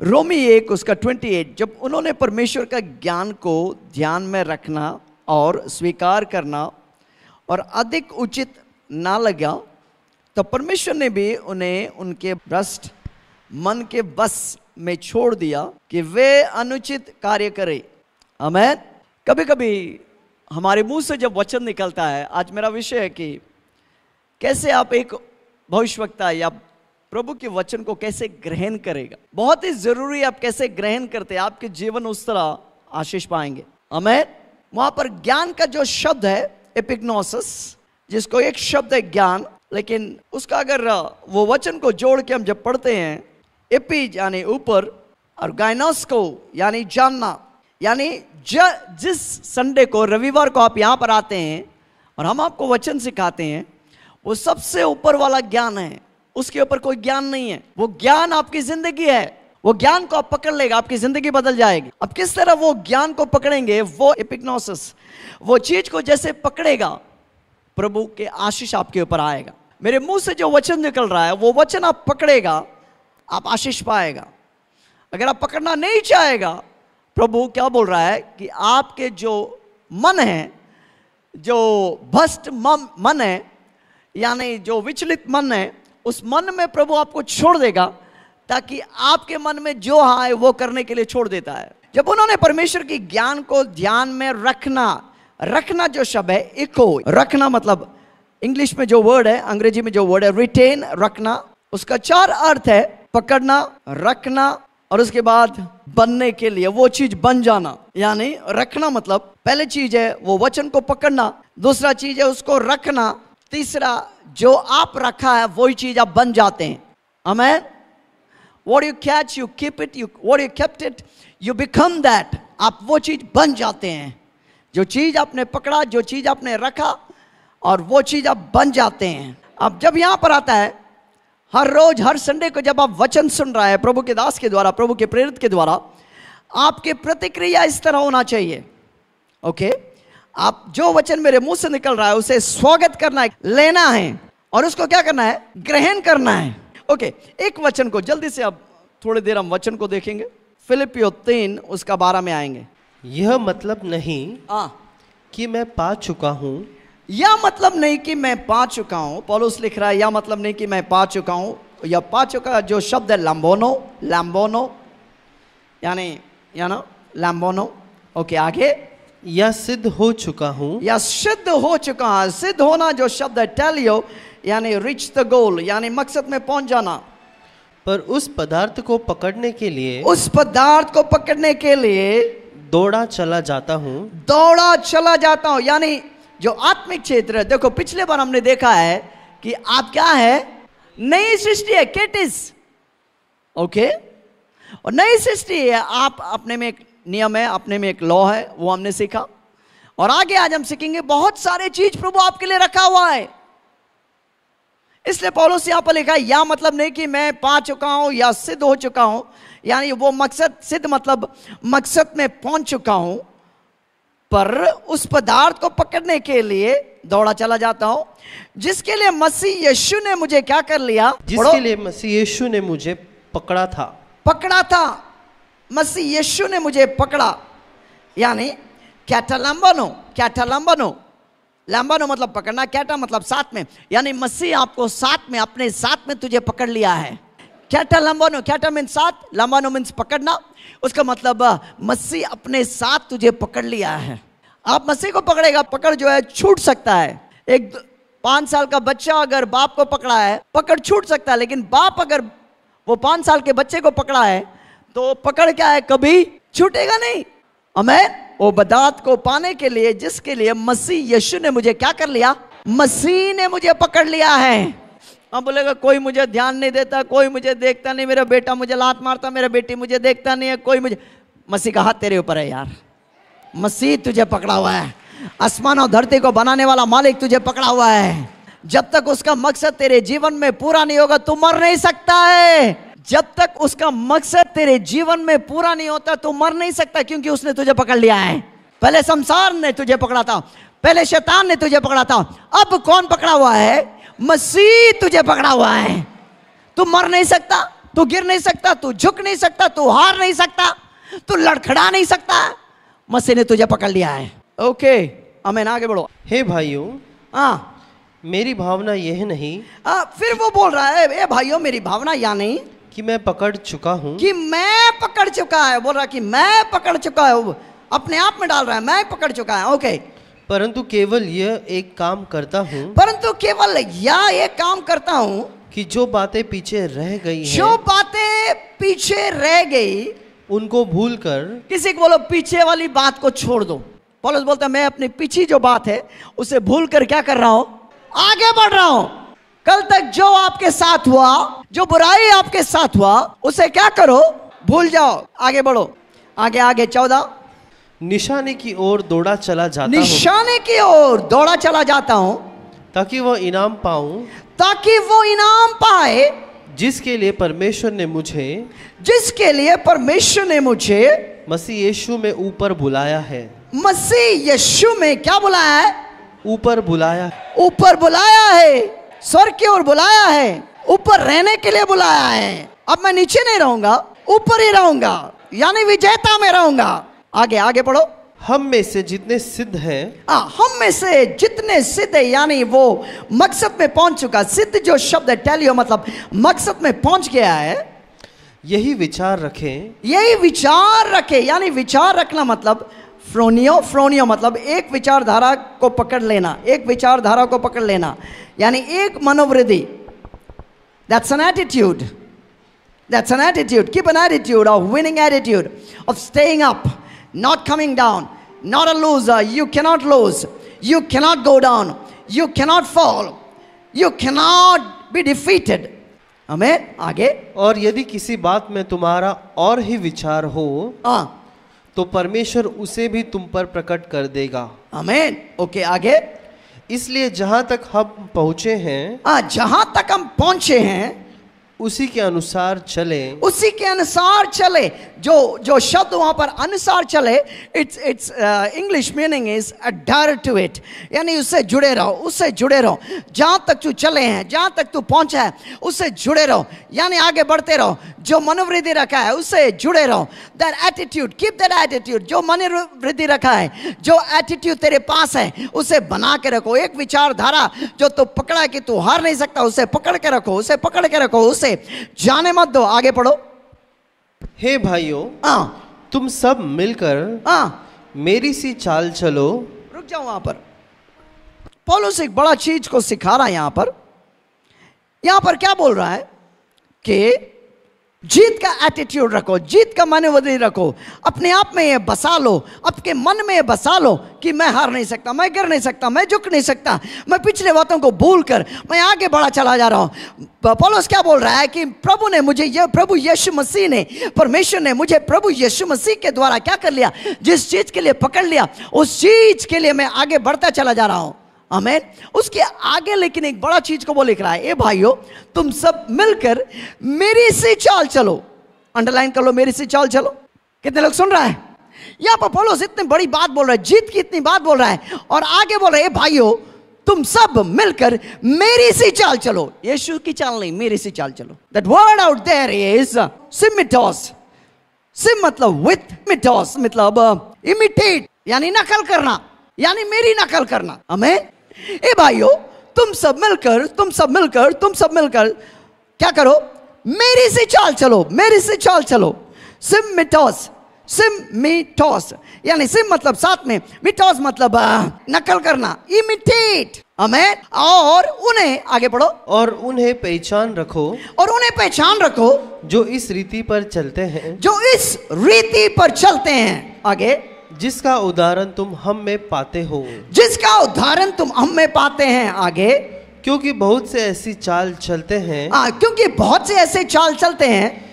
रोमी 1:28, जब उन्होंने परमेश्वर का ज्ञान को ध्यान में रखना और स्वीकार करना और अधिक उचित ना लगा, तो परमेश्वर ने भी उन्हें उनके भ्रष्ट मन के बस में छोड़ दिया कि वे अनुचित कार्य करें। आमीन। कभी कभी हमारे मुंह से जब वचन निकलता है, आज मेरा विषय है कि कैसे आप एक भविष्यवक्ता या प्रभु के वचन को कैसे ग्रहण करेगा। बहुत ही जरूरी है आप कैसे ग्रहण करते हैं, आपके जीवन उस तरह आशीष पाएंगे। आमीन। वहां पर ज्ञान का जो शब्द है एपिगनोसिस, जिसको एक शब्द है ज्ञान, लेकिन उसका अगर वो वचन को जोड़ के हम जब पढ़ते हैं, एपी यानी ऊपर और गायनोस को यानी जानना, यानी जिस संडे को, रविवार को आप यहाँ पर आते हैं और हम आपको वचन सिखाते हैं, वो सबसे ऊपर वाला ज्ञान है, उसके ऊपर कोई ज्ञान नहीं है। वो ज्ञान आपकी जिंदगी है, वो ज्ञान को आप पकड़ लेगा, आपकी जिंदगी बदल जाएगी। अब किस तरह वो ज्ञान को पकड़ेंगे, वो एपिग्नोसिस, वो चीज को जैसे पकड़ेगा, प्रभु के आशीष आपके ऊपर आएगा। मेरे मुंह से जो वचन निकल रहा है, वो वचन आप पकड़ेगा, आप आशीष पाएगा। अगर आप पकड़ना नहीं चाहेगा, प्रभु क्या बोल रहा है कि आपके जो मन है, जो भ्रष्ट मन है, यानी जो विचलित मन है, उस मन में प्रभु आपको छोड़ देगा, ताकि आपके मन में जो आए वो करने के लिए छोड़ देता है। जब उन्होंने परमेश्वर की ज्ञान को ध्यान में रखना जो शब्द है, इको रखना, मतलब इंग्लिश में जो वर्ड है, अंग्रेजी में जो वर्ड है रिटेन, रखना, उसका 4 अर्थ है, पकड़ना, रखना और उसके बाद बनने के लिए वो चीज बन जाना। यानी रखना मतलब पहले चीज है वो वचन को पकड़ना, दूसरा चीज है उसको रखना, तीसरा जो आप रखा है वही चीज आप बन जाते हैं। आमीन। What you catch you keep it, you what you kept it you become that, आप वो चीज बन जाते हैं। जो चीज आपने पकड़ा, जो चीज आपने रखा, और वो चीज आप बन जाते हैं। अब जब यहाँ पर आता है, हर रोज, हर संडे को जब आप वचन सुन रहे हैं प्रभु के दास के द्वारा, प्रभु के प्रेरित के द्वारा, आपके प्रतिक्रिया इस तरह होना चाहिए। ओके, आप जो वचन मेरे मुंह से निकल रहा है उसे स्वागत करना है, लेना है और उसको क्या करना है, ग्रहण करना है। ओके, एक वचन को जल्दी से, अब थोड़ी देर हम वचन को देखेंगे, फिलिपियो 3:12 में आएंगे। यह मतलब नहीं कि मैं पा चुका हूं, यह मतलब नहीं कि मैं पा चुका हूं। पौलुस लिख रहा है, यह मतलब नहीं कि मैं पा चुका हूं। यह पा चुका जो शब्द है लंबोनो, यानी लंबोनो। ओके, आगे, या सिद्ध हो चुका हूं, या सिद्ध हो चुका है। सिद्ध होना जो शब्द है टेलियो, यानी रिच द गोल, यानी मकसद में पहुंच जाना। पर उस पदार्थ को पकड़ने के लिए दौड़ा चला जाता हूं, यानी जो आत्मिक क्षेत्र है। देखो, पिछले बार हमने देखा है कि आप क्या है, नई सृष्टि है, केटिस। ओके, और नई सृष्टि है, आप अपने में नियम है, अपने में एक लॉ है, वो हमने सीखा। और आगे आज हम सीखेंगे बहुत सारे चीज प्रभु आपके लिए रखा हुआ है। इसलिए पौलुस यहां पर लिखा है, या मतलब नहीं कि मैं पा चुका हूं या सिद्ध हो चुका हूं, यानी वो मकसद, सिद्ध मतलब मकसद में पहुंच चुका हूं। पर उस पदार्थ को पकड़ने के लिए दौड़ा चला जाता हूं, जिसके लिए मसीह यीशु ने मुझे क्या कर लिया, जिसके लिए मसीह यीशु ने मुझे पकड़ा था। मसीह यीशु ने मुझे पकड़ा, यानी कैटा लंबनो, लंबनो मतलब पकड़ना, कैटा मतलब साथ में, यानी मसीह आपको साथ में, अपने साथ में तुझे पकड़ लिया है। कैटा लंबनो, कैटा मीन्स साथ, लंबनो मीन्स पकड़ना। उसका मतलब मसीह अपने साथ तुझे पकड़ लिया है। आप मसीह को पकड़ेगा, पकड़ जो है छूट सकता है। एक 5 साल का बच्चा अगर बाप को पकड़ा है, पकड़ छूट सकता है, लेकिन बाप अगर वो 5 साल के बच्चे को पकड़ा है, तो पकड़ क्या है, कभी छूटेगा नहीं। आमीन। वो पदार्थ को पाने के लिए, जिसके लिए मसीह यीशु ने मुझे क्या कर लिया, मसीह ने मुझे पकड़ लिया है। अब बोलेगा, कोई मुझे ध्यान नहीं देता, कोई मुझे देखता नहीं, मेरा बेटा मुझे लात मारता, मेरा बेटी मुझे देखता नहीं है, कोई मुझे, मसीह का हाथ तेरे ऊपर है यार, मसीह तुझे पकड़ा हुआ है। आसमान और धरती को बनाने वाला मालिक तुझे पकड़ा हुआ है। जब तक उसका मकसद तेरे जीवन में पूरा नहीं होगा, तू मर नहीं सकता है। जब तक उसका मकसद तेरे जीवन में पूरा नहीं होता, तो मर नहीं सकता, क्योंकि उसने तुझे पकड़ लिया है। पहले संसार ने तुझे पकड़ा था, पहले शैतान ने तुझे पकड़ा था, अब कौन पकड़ा हुआ है, मसीह तुझे पकड़ा हुआ है। तू मर नहीं सकता, तू गिर नहीं सकता, तू झुक नहीं सकता, तू हार नहीं सकता, तू लड़खड़ा नहीं सकता, मसीह ने तुझे पकड़ लिया है। ओके, आमीन, आगे बढ़ो। हे भाइयों, हाँ, मेरी भावना यह नहीं, फिर वो बोल रहा है, ए भाइयों मेरी भावना या नहीं कि मैं पकड़ चुका हूँ, कि मैं पकड़ चुका है, बोल रहा कि मैं पकड़ चुका है, अपने आप में डाल रहा है, मैं पकड़ चुका है। ओके, परंतु केवल यह एक काम करता हूँ, परंतु केवल यह एक काम करता हूँ कि जो बातें पीछे रह गई, जो बातें पीछे रह गई उनको भूलकर, किसी को बोलो पीछे वाली बात को छोड़ दो। पौलुस बोलता है मैं अपने पीछे जो बात है उसे भूलकर क्या कर रहा हूँ, आगे बढ़ रहा हूं। कल तक जो आपके साथ हुआ, जो बुराई आपके साथ हुआ, उसे क्या करो, भूल जाओ, आगे बढ़ो। आगे आगे 14, निशाने की ओर दौड़ा चला जाता हूं, निशाने की ओर दौड़ा चला जाता हूं, ताकि वो इनाम पाऊं, ताकि वो इनाम पाए जिसके लिए परमेश्वर ने मुझे, जिसके लिए परमेश्वर ने मुझे मसीह यीशु में ऊपर बुलाया है। मसीह यीशु में क्या बुलाया है, ऊपर बुलाया, ऊपर बुलाया है, स्वर्ग की ओर बुलाया है, ऊपर रहने के लिए बुलाया है। अब मैं नीचे नहीं रहूंगा, ऊपर ही रहूंगा, यानी विजेता में रहूंगा। आगे आगे पढ़ो। हम में से जितने सिद्ध हैं, हम में से जितने सिद्ध है, यानी वो मकसद में पहुंच चुका। सिद्ध जो शब्द है टेलियो, मतलब मकसद में पहुंच गया है। यही विचार रखें, यही विचार रखें, यानी विचार रखना मतलब फ्रोनियो, फ्रोनियो मतलब एक विचारधारा को पकड़ लेना, एक विचारधारा को पकड़ लेना, यानी एक मनोवृत्ति। That's an attitude, that's an attitude, keep an attitude of winning, attitude of staying up, not coming down, not a loser, you cannot lose, you cannot go down, you cannot fall, you cannot be defeated. हमें आगे, और यदि किसी बात में तुम्हारा और ही विचार हो तो परमेश्वर उसे भी तुम पर प्रकट कर देगा। आमीन। ओके, आगे। इसलिए जहां तक हम पहुंचे हैं, जहां तक हम पहुंचे हैं उसी के अनुसार चले, उसी के अनुसार चले। जो शब्द वहां पर अनुसार चले, it's English meaning is adhere to it, यानी उससे जुड़े रहो, उससे जुड़े रहो। जहाँ तक तू चले हैं, जहाँ तक तू पहुँचा है, उससे जुड़े रहो, यानी आगे बढ़ते रहो। जो मनोवृत्ति रखा है उससे जुड़े रहो। That attitude, keep that attitude. जो मनोवृत्ति रखा है, जो एटीट्यूड तेरे पास है, उसे बना के रखो। एक विचारधारा जो तू पकड़ा कि तू हार नहीं सकता, उसे पकड़ के रखो, उसे पकड़ के रखो, उसे जाने मत दो। आगे पढ़ो। हे भाइयों, तुम सब मिलकर मेरी सी चाल चलो। रुक जाओ वहां पर। पौलुस एक बड़ा चीज को सिखा रहा है यहां पर। यहां पर क्या बोल रहा है कि जीत का एटीट्यूड रखो, जीत का मनोवृत्ति रखो, अपने आप में ये बसा लो, आपके मन में ये बसा लो कि मैं हार नहीं सकता, मैं गिर नहीं सकता, मैं झुक नहीं सकता, मैं पिछले बातों को भूल कर मैं आगे बढ़ा चला जा रहा हूँ। पौलुस क्या बोल रहा है कि प्रभु ने मुझे, ये प्रभु यीशु मसीह ने, परमेश्वर ने मुझे प्रभु यीशु मसीह के द्वारा क्या कर लिया, जिस चीज़ के लिए पकड़ लिया, उस चीज़ के लिए मैं आगे बढ़ता चला जा रहा हूँ। आमीन। उसके आगे लेकिन एक बड़ा चीज को वो लिख रहा है, ए भाइयों तुम सब मिलकर मेरी सी चाल चलो। अंडरलाइन कर लो, मेरी सी चाल चलो। कितने लोग सुन रहा है? यहाँ पर पौलुस इतनी बड़ी बात बोल रहा है, जीत की इतनी बात बोल रहा है, और आगे बोल रहा है ए भाइयों तुम सब मिलकर मेरी सी चाल चलो। यीशु की चाल नहीं, मेरी सी चाल चलो। That word out there is सिम्मिमेटोस। सिम मतलब विथ, मिटोस मतलब इमिटेट, यानी नकल करना, यानी मेरी नकल करना। हमें ए भाइयों तुम सब मिलकर, तुम सब मिलकर, तुम सब मिलकर क्या करो, मेरी सी चाल चलो, मेरी सी चाल चलो। सिम्मिमेटोस, सिम्मिमेटोस यानी सिम मतलब साथ में, मिटोस मतलब नकल करना, इमिटेट। हमें और उन्हें, आगे पढ़ो, और उन्हें पहचान रखो, और उन्हें पहचान रखो जो इस रीति पर चलते हैं, जो इस रीति पर चलते हैं। आगे, जिसका उदाहरण तुम हम में पाते हो, जिसका उदाहरण तुम हम में पाते हैं। आगे, क्योंकि बहुत से ऐसी चाल चलते हैं, क्योंकि बहुत से ऐसे चाल चलते हैं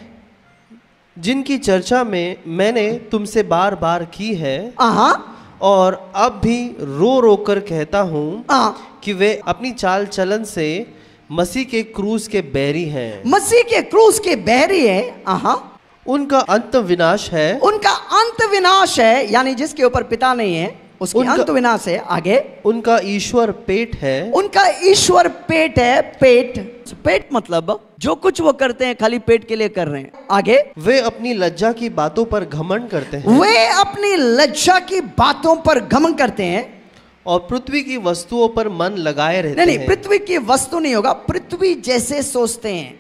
जिनकी चर्चा में मैंने तुमसे बार बार की है, और अब भी रो रो कर कहता हूँ कि वे अपनी चाल चलन से मसीह के क्रूस के बैरी हैं, मसीह के क्रूस के बैरी हैं। उनका अंत विनाश है, उनका अंत विनाश है, यानी जिसके ऊपर पिता नहीं है उसका अंत विनाश है। आगे, उनका ईश्वर पेट है, उनका ईश्वर पेट है। पेट, पेट मतलब जो कुछ वो करते हैं खाली पेट के लिए कर रहे हैं। आगे, वे अपनी लज्जा की बातों पर घमंड करते हैं। वे अपनी लज्जा की बातों पर घमंड करते हैं और पृथ्वी की वस्तुओं पर मन लगाए रहते हैं। नहीं, पृथ्वी की वस्तु नहीं होगा, पृथ्वी जैसे सोचते हैं।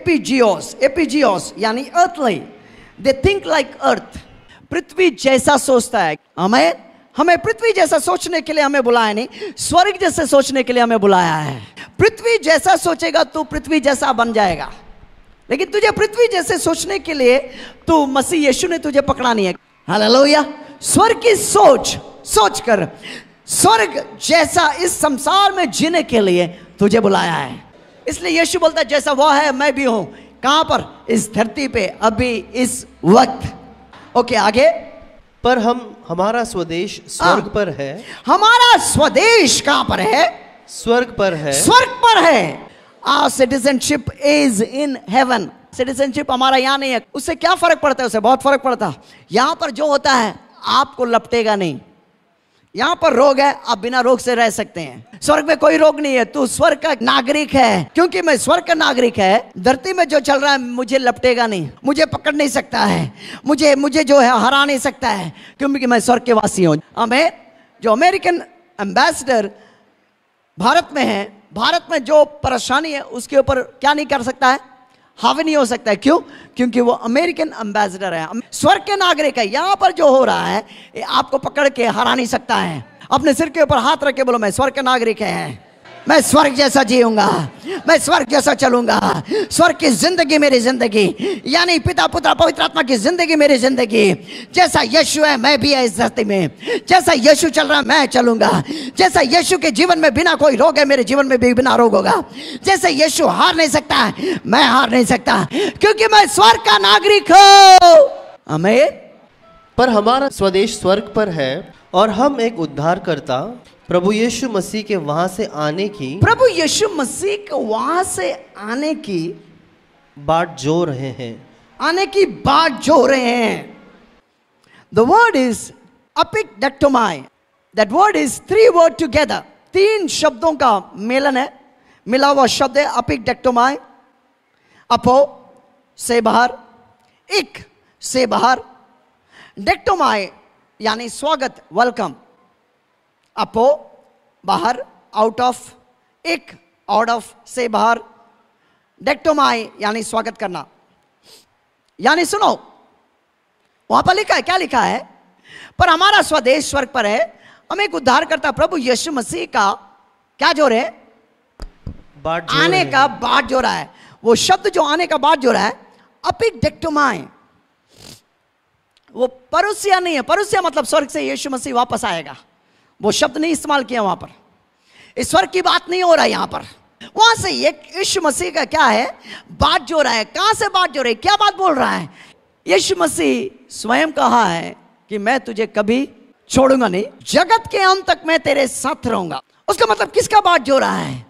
एपिजियोस, एपिजियोस यानी earthly, they think like earth. पृथ्वी जैसा सोचता है। हमें पृथ्वी जैसा सोचने के लिए हमें बुलाया नहीं, स्वर्ग जैसे सोचने के लिए हमें बुलाया है। पृथ्वी जैसा सोचेगा तो पृथ्वी जैसा बन जाएगा, लेकिन तुझे पृथ्वी जैसे सोचने के लिए तो मसीह यीशु ने तुझे पकड़ा नहीं है। हालेलुया। स्वर्ग की सोच सोच कर स्वर्ग जैसा इस संसार में जीने के लिए तुझे बुलाया है। इसलिए यीशु बोलता है जैसा वह है मैं भी हूं। कहां पर? इस धरती पे, अभी इस वक्त। ओके, आगे। पर हमारा स्वदेश स्वर्ग पर है। हमारा स्वदेश कहां पर है? स्वर्ग पर है। स्वर्ग पर है। Our citizenship is in heaven. Citizenship हमारा यहां नहीं है। उससे क्या फर्क पड़ता है? उससे बहुत फर्क पड़ता। यहां पर जो होता है आपको लपटेगा नहीं। यहाँ पर रोग है, आप बिना रोग से रह सकते हैं। स्वर्ग में कोई रोग नहीं है, तू स्वर्ग का नागरिक है। क्योंकि मैं स्वर्ग का नागरिक है, धरती में जो चल रहा है मुझे लपटेगा नहीं, मुझे पकड़ नहीं सकता है, मुझे जो है हरा नहीं सकता है, क्योंकि मैं स्वर्ग के वासी हूँ। हमें जो अमेरिकन एम्बेसडर भारत में है, भारत में जो परेशानी है उसके ऊपर क्या नहीं कर सकता है, हावी नहीं हो सकता है। क्यों? क्योंकि वो अमेरिकन एम्बेसडर है, स्वर्ग के नागरिक है। यहाँ पर जो हो रहा है ये आपको पकड़ के हरा नहीं सकता है। अपने सिर के ऊपर हाथ रख के बोलो, मैं स्वर्ग के नागरिक है, मैं स्वर्ग जैसा जीऊंगा, मैं स्वर्ग जैसा चलूंगा। स्वर्ग की जिंदगी मेरी जिंदगी, यानी पिता पुत्र पवित्र आत्मा की जिंदगी मेरी जिंदगी। जैसा यीशु है मैं भी है इस धरती में, जैसा यीशु चल रहा है मैं चलूंगा। जैसा यीशु के जीवन में बिना कोई रोग है, मेरे जीवन में भी बिना रोग होगा। जैसे यीशु हार नहीं सकता है, मैं हार नहीं सकता, क्योंकि मैं स्वर्ग का नागरिक हूं। हमें पर हमारा स्वदेश स्वर्ग पर है और हम एक उद्धारकर्ता प्रभु यीशु मसीह के वहां से आने की बात जो रहे हैं। The word is apik dektomai. That word is three word together. तीन शब्दों का मेलन है, मिला हुआ शब्द है apik dektomai। अपो से बाहर, एक से बाहर, डेक्टोमाई यानी स्वागत, वेलकम। अपो बाहर, आउट ऑफ, एक आउट ऑफ से बाहर, डेक्टोमाई यानी स्वागत करना। यानी सुनो, वहां पर लिखा है, क्या लिखा है? पर हमारा स्वदेश स्वर्ग पर है, हमें एक उद्धारकर्ता प्रभु यीशु मसीह का क्या जो है, आने का बाट जो रहा है। वो शब्द जो आने का बाट जो रहा है अपिक डेक्टोमाई, वो परोसिया नहीं है। परोसिया मतलब स्वर्ग से यीशु मसीह वापस आएगा, वो शब्द नहीं इस्तेमाल किया वहां पर। इस स्वर्ग की बात नहीं हो रहा है यहाँ पर। वहां से एक यीशु मसीह का क्या है, बात जो रहा है। कहां से बात जो रही, क्या बात बोल रहा है? यीशु मसीह स्वयं कहा है कि मैं तुझे कभी छोड़ूंगा नहीं, जगत के अंत तक मैं तेरे साथ रहूंगा। उसका मतलब किसका बात जो रहा है?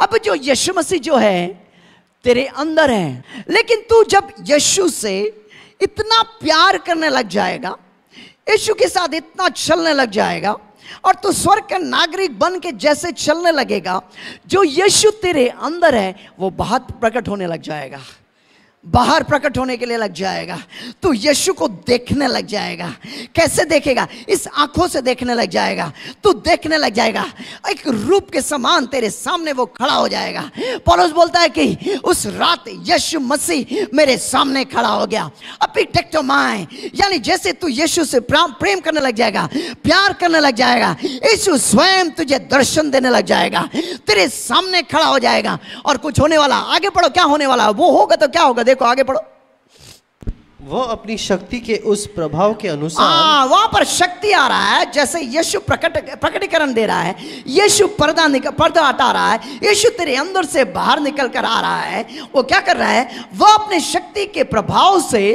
अब जो यीशु मसीह जो है तेरे अंदर है, लेकिन तू जब यीशु से इतना प्यार करने लग जाएगा, यीशु के साथ इतना चलने लग जाएगा और तू स्वर्ग का नागरिक बन के जैसे चलने लगेगा, जो यीशु तेरे अंदर है वो बाहर प्रकट होने लग जाएगा। बाहर प्रकट होने के लिए लग जाएगा, तू यीशु को देखने लग जाएगा। कैसे देखेगा? इस आंखों से देखने लग जाएगा, तू देखने लग जाएगा। एक रूप के समान तेरे सामने वो खड़ा हो जाएगा। पौलुस बोलता है कि उस रात यीशु मसीह मेरे सामने खड़ा हो गया। अपीक डेक्टोमाई यानी जैसे तू यीशु से प्रेम करने लग जाएगा, प्यार करने लग जाएगा, यीशु स्वयं तुझे दर्शन देने लग जाएगा, तेरे सामने खड़ा हो जाएगा। और कुछ होने वाला, आगे पढ़ो क्या होने वाला, वो होगा तो क्या होगा, देखो आगे पढ़ो। वो अपनी शक्ति के उस प्रभाव के अनुसार, वहां पर शक्ति आ रहा है। जैसे यीशु प्रकटीकरण दे रहा है, यीशु पर्दा हटा रहा है, यीशु तेरे अंदर से बाहर निकल कर आ रहा है। वो क्या कर रहा है? वो अपने शक्ति के प्रभाव से,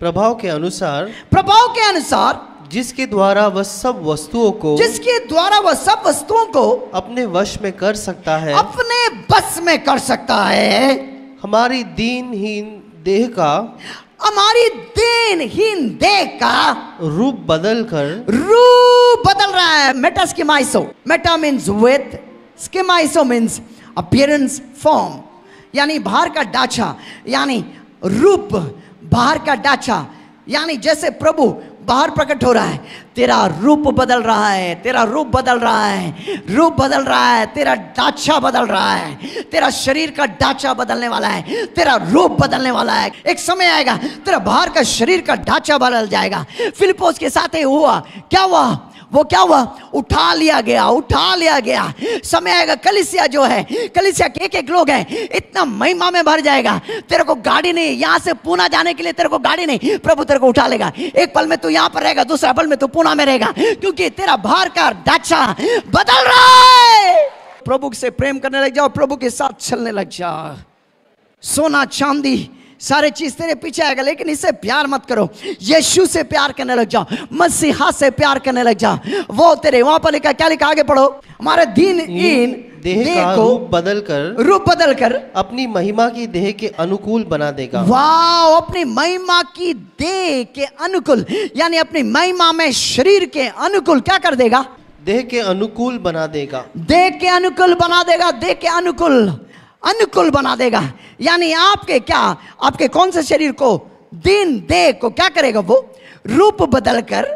प्रभाव के अनुसार, प्रभाव के अनुसार, जिसके द्वारा वह सब वस्तुओं को, जिसके द्वारा वह सब वस्तुओं को अपने वश में कर सकता है, अपने बस में कर सकता है। हमारी दीनहीन देह का, हमारी दीनहीन देह का रूप बदल कर, रूप बदल रहा है। मेटास्किमाइजो, मेटा मीन्स विथ, स्किमाइजो मीन्स अपीयरेंस, फॉर्म। यानी बाहर का ढांचा, यानी रूप, बाहर का ढांचा, यानी जैसे प्रभु बाहर प्रकट हो रहा है, तेरा रूप बदल रहा है, तेरा रूप बदल रहा है, रूप बदल रहा है, तेरा ढांचा बदल रहा है, तेरा शरीर का ढांचा बदलने वाला है, तेरा रूप बदलने वाला है। एक समय आएगा तेरा बाहर का शरीर का ढांचा बदल जाएगा। फिलिपोस के साथ ही हुआ, क्या हुआ वो, क्या हुआ, उठा लिया गया, उठा लिया गया। समय आएगा कलीसिया जो है, कलीसिया के एक लोग हैं, इतना महिमा में भर जाएगा, तेरे को गाड़ी नहीं, यहाँ से पूना जाने के लिए तेरे को गाड़ी नहीं, प्रभु तेरे को उठा लेगा। एक पल में तू यहाँ पर रहेगा, दूसरा पल में तू पूना में रहेगा, क्योंकि तेरा बाहर का ढांचा बदल रहा है। प्रभु से प्रेम करने लग जाओ, प्रभु के साथ चलने लग जाओ। सोना चांदी सारे चीज तेरे पीछे आएगा, लेकिन इससे प्यार मत करो, यीशु से प्यार करने लग जाओ, मसीहा से प्यार करने लग जाओ। वो तेरे वहां पर लिखा, क्या लिखा आगे पढ़ो, हमारे दिन इन देह का रूप बदल कर अपनी महिमा की देह के अनुकूल बना देगा। वाओ, अपनी महिमा की देह के अनुकूल, यानी अपनी महिमा में शरीर के अनुकूल क्या कर देगा, देह के अनुकूल बना देगा, देह के अनुकूल बना देगा, देह के अनुकूल बना देगा। यानी आपके क्या, आपके कौन से शरीर को, दिन देह को क्या करेगा वो, रूप बदलकर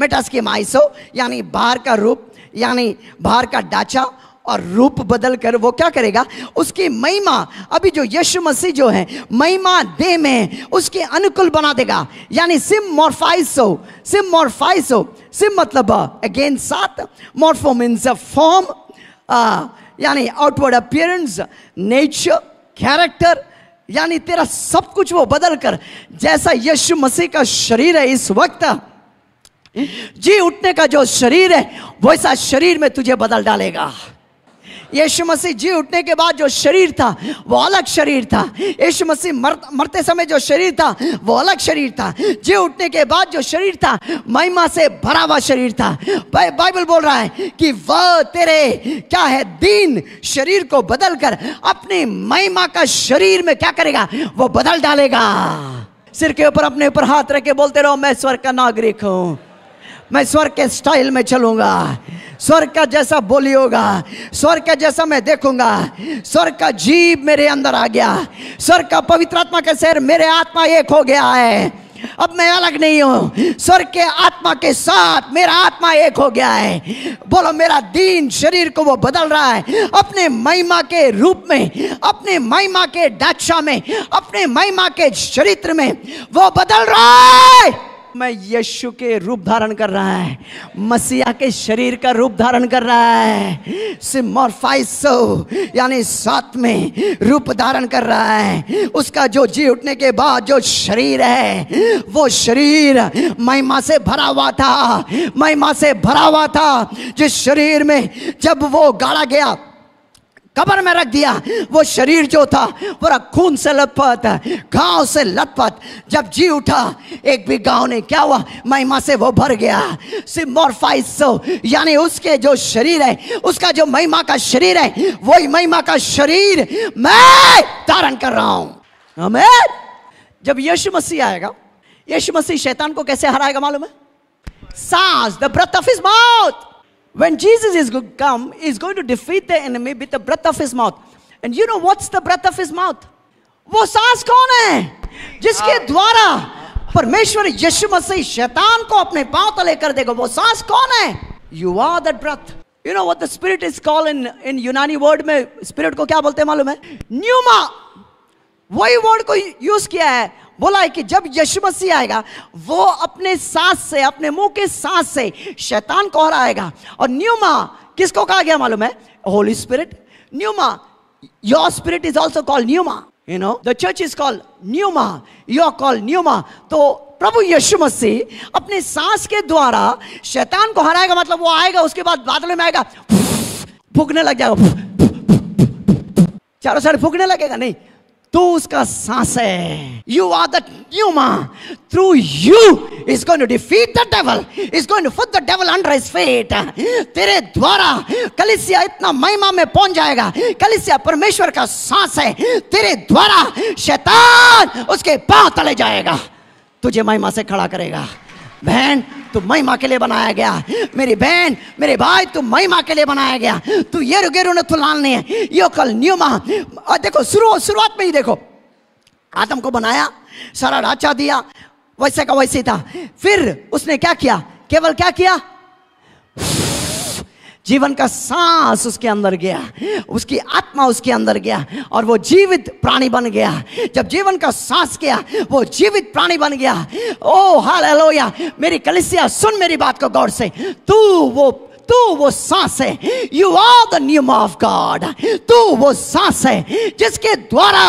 मेटास्किमाइज़ो, यानी बाहर का रूप, यानी बाहर का ढांचा और रूप बदल कर वो क्या करेगा, उसकी महिमा, अभी जो यीशु मसीह जो है महिमा देह में, उसके अनुकूल बना देगा। यानी सिम्मोर्फाइज़ो, सिम मतलब अगेन साथ, मॉर्फो मीन्स फॉर्म, यानी आउटवर्ड अपीयरेंस, नेचर, कैरेक्टर, यानी तेरा सब कुछ वो बदल कर, जैसा यीशु मसीह का शरीर है इस वक्त, जी उठने का जो शरीर है वैसा शरीर में तुझे बदल डालेगा। यीशु मसीह जी उठने के बाद जो शरीर था वो अलग शरीर था, यीशु मसीह मरते समय जो शरीर था वो अलग शरीर था, जी उठने के बाद जो शरीर था महिमा से भरा हुआ शरीर था। बाइबल बोल रहा है कि वह तेरे क्या है, दीन शरीर को बदल कर अपनी महिमा का शरीर में क्या करेगा, वो बदल डालेगा। सिर के ऊपर अपने ऊपर हाथ रख के बोलते रहो, मैं स्वर्ग का नागरिक हूँ, मैं स्वर्ग के स्टाइल में चलूंगा, स्वर्ग का जैसा बोली होगा, स्वर्ग का जैसा मैं देखूंगा, स्वर्ग का जीव मेरे अंदर आ गया, स्वर्ग का पवित्र आत्मा का शहर मेरे आत्मा एक हो गया है, अब मैं अलग नहीं हूं, स्वर्ग के आत्मा के साथ मेरा आत्मा एक हो गया है। बोलो, मेरा दीन शरीर को वो बदल रहा है अपने महिमा के रूप में, अपने महिमा के ढांचा में, अपने महिमा के चरित्र में वो बदल रहा है। मैं यीशु के रूप धारण कर रहा है, मसीहा के शरीर का रूप धारण कर रहा है, सिम्मोर्फाइज़ो यानी साथ में रूप धारण कर रहा है। उसका जो जी उठने के बाद जो शरीर है वो शरीर महिमा से भरा हुआ था, महिमा से भरा हुआ था, जिस शरीर में जब वो गाड़ा गया, कब्र में रख दिया, वो शरीर जो था पूरा खून से लथपथ, घाव से लथपथ, जब जी उठा एक भी घाव नहीं, क्या हुआ, महिमा से वो भर गया। सिम्मोर्फाइज़ो यानी उसके जो शरीर है, उसका जो महिमा का शरीर है, वही महिमा का शरीर मैं धारण कर रहा हूं। आमीन। जब यीशु मसीह आएगा, यीशु मसीह शैतान को कैसे हराएगा मालूम है, सांस, the breath of his mouth. When Jesus is going to come, he is going to defeat the enemy with the breath of his mouth. And you know what's the breath of his mouth? वो सांस कौन है जिसके द्वारा परमेश्वर यीशु मसीह शैतान को अपने पांव तले कर देगा, वो सांस कौन है? You are that breath. You know what the spirit is called in Unani word में, spirit को क्या बोलते हैं मालूम है? Pneuma. वही word को use किया है, बोला है कि जब यीशु मसीह आएगा वो अपने सांस से, अपने मुंह के सांस से शैतान को हराएगा। और न्यूमा किसको कहा गया मालूम है? Holy spirit, pneuma. Your spirit is also called pneuma, you know the church is called pneuma, you are called pneuma. तो प्रभु यीशु मसीह अपने सांस के द्वारा शैतान को हराएगा, मतलब वो आएगा, उसके बाद बादलों में आएगा, फूकने लग जाएगा, चारों साइड फूकने लगेगा, नहीं तो उसका सांस है। You are the pneuma. Through you is going to defeat the devil. Is going to put the devil under his feet. तेरे द्वारा कलीसिया इतना महिमा में पहुंच जाएगा। कलीसिया परमेश्वर का सांस है। तेरे द्वारा शैतान उसके पांव तले जाएगा। तुझे महिमा से खड़ा करेगा। बहन तू महिमा के लिए बनाया गया, मेरी बहन मेरे भाई तू महिमा के लिए बनाया गया, तू ये रुगेरू न तू लाल नहीं है यो कल न्यूमा। और देखो शुरुआत में ही देखो आदम को बनाया, सारा राजा दिया, वैसे का वैसे था। फिर उसने क्या किया, केवल क्या किया, जीवन का सांस उसके अंदर गया, उसकी आत्मा उसके अंदर गया और वो जीवित प्राणी बन गया। जब जीवन का सांस गया वो जीवित प्राणी बन गया। ओ हालेलुया, मेरी कलीसिया सुन मेरी बात को गौर से, तू वो सांस है, you are the pneuma of God. तू वो सांस है जिसके द्वारा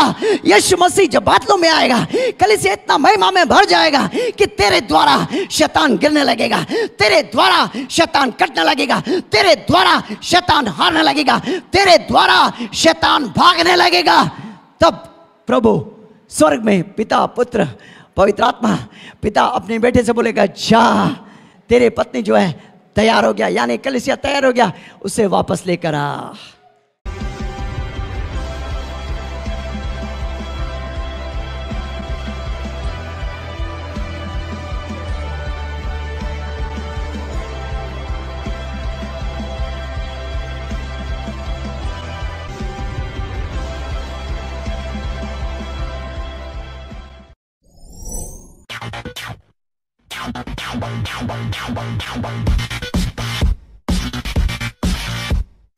यीशु मसीह जब बादलों में आएगा कलीसिया इतना महिमा में भर जाएगा कि तेरे द्वारा शैतान गिरने लगेगा, तेरे द्वारा शैतान कटने लगेगा, तेरे द्वारा शैतान हारने लगेगा, तेरे द्वारा शैतान भागने लगेगा। तब प्रभु स्वर्ग में पिता पुत्र पवित्र आत्मा पिता अपने बेटे से बोलेगा जा, तेरे पत्नी जो है तैयार हो गया, यानी कलीसिया तैयार हो गया, उसे वापस लेकर आ।